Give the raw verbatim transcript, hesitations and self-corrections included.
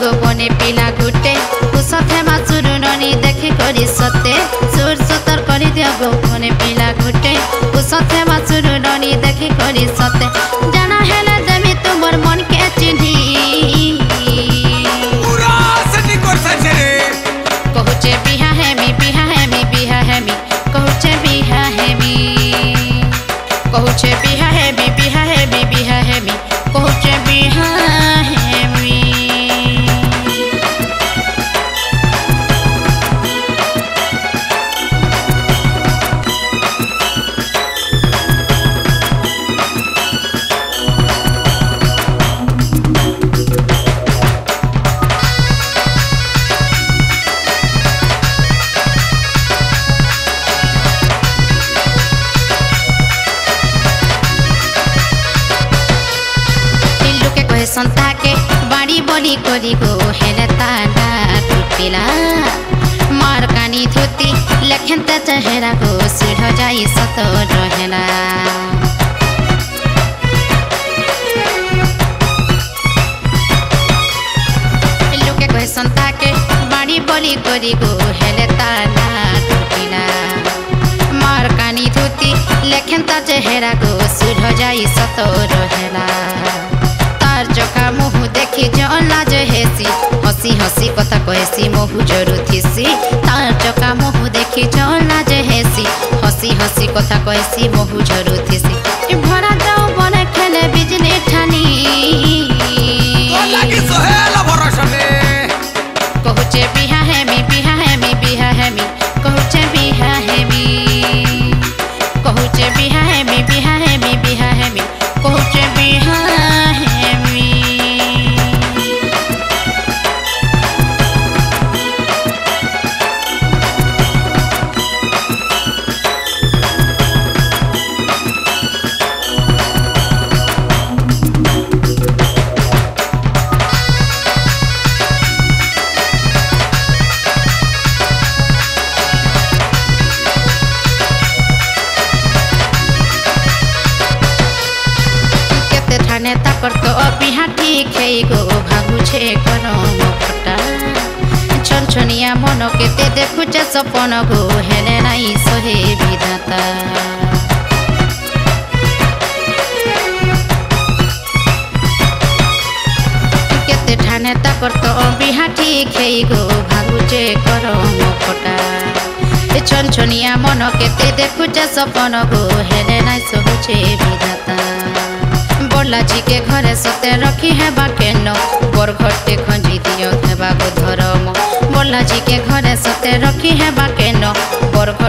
গোপনে পিলা গুটে কুসথে মাছুর ননি দেখে করি সতে সুর সুতর করি দিও গোপনে পিলা গুটে কুসথে মাছুর ননি দেখে করি সতে জানা হেলা দেবি তোমার মন কে চিনি পুরা সতি করছছে রে কহুচে বিহা হেমি বিহা হেমি বিহা হেমি কহুচে বিহা হেমি কহুচে বিহা হেমি বিহা হেমি বিহা হেমি কহুচে বিহা संता के बाड़ी बोली कोरी गो हेलता ना टुटिला मार कानी धोती लखन त चेहरा गो सुढ जाई सतो रहेला पिल्लू के कोई संता के बाड़ी बोली कोरी गो हेलता ना टुटिला मार कानी धोती लखन त चेहरा गो सुढ जाई सतो रहेला चोखा मुह देखी जला जेहेसी हसी हसी कथा कहेसी मोहू जरू थीसी तार चोखा मुह देखी जला जेहेसी हसी हसी कथा कहेसी मोहू जरू थीसी ए भरा जाओ बने खेले बिजली ठानी बोला कि सोहेला भरोसा ने कहुचे बिहा हेमी बिहा हेमी बिहा हेमी कहुचे बिहा हेमी कहुचे बिहा हेमी बिहा हेमी बिहा हेमी कहुचे बिहा तो बिहा ठीक है गो भागुछे कोन मोटा छनछनिया मन के ते देखुछे सपन गो हेने नाई सोहे विधाता केते ठाने ता पर तो बिहा ठीक है गो भागुछे कोन मोटा छनछनिया मन के ते देखुछे सपन गो हेने नाई सोहे विधाता लाजी के घरे सते रखी है बाकेनो गोर घटे खंजी दियो देवा गो धर्म बोला जी के घरे सते रखी है बाकेनो गोर